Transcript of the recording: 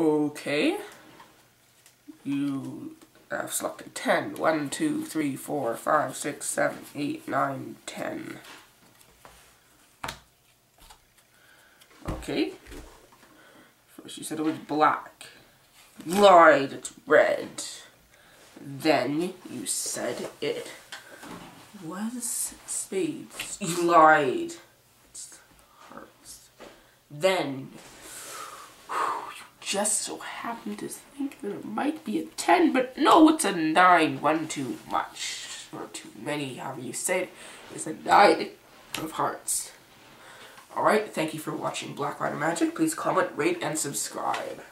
Okay. You have selected 10. 1, 2, 3, 4, 5, 6, 7, 8, 9, 10. Okay. First you said it was black. Lied, it's red. Then you said it was spades. You lied. It's hearts. Then you just so happened to think that it might be a 10, but no, it's a 9. One too much or too many, however you said it. It's a 9 of hearts. Alright, thank you for watching Black Rider Magic. Please comment, rate, and subscribe.